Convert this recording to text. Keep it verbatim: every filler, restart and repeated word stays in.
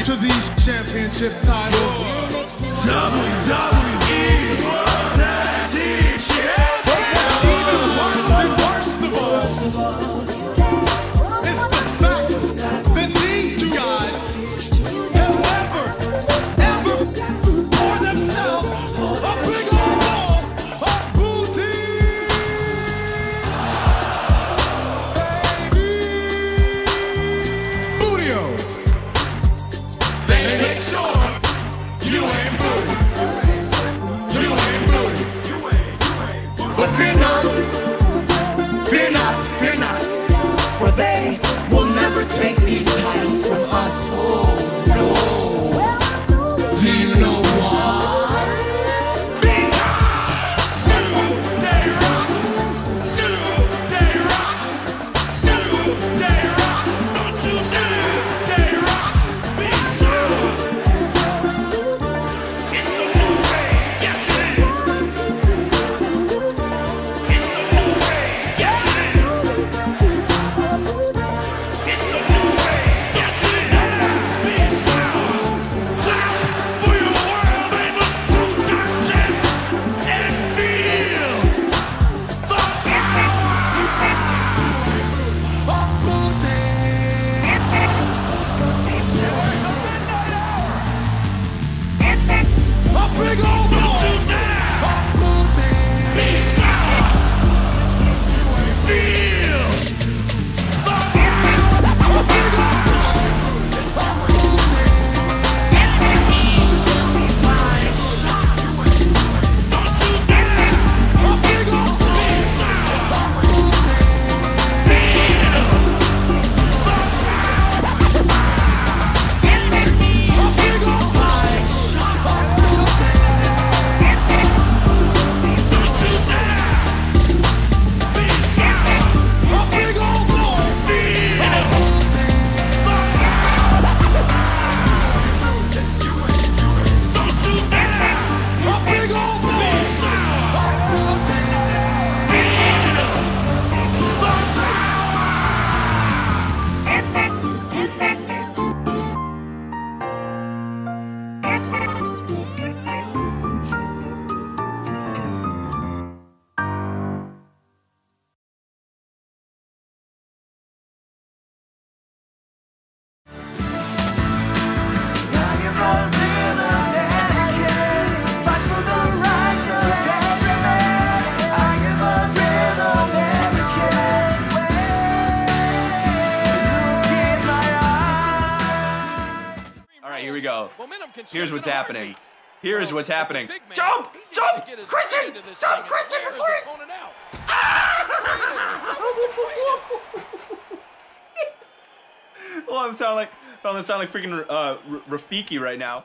me to these championship titles. W W E World Tag Team Champion. Worst of all, worst of all. Here's what's happening. Here's what's happening. Jump! Jump! Christian! Jump, Christian! Before it! Oh, I'm sounding like, I'm sounding like freaking uh, Rafiki right now.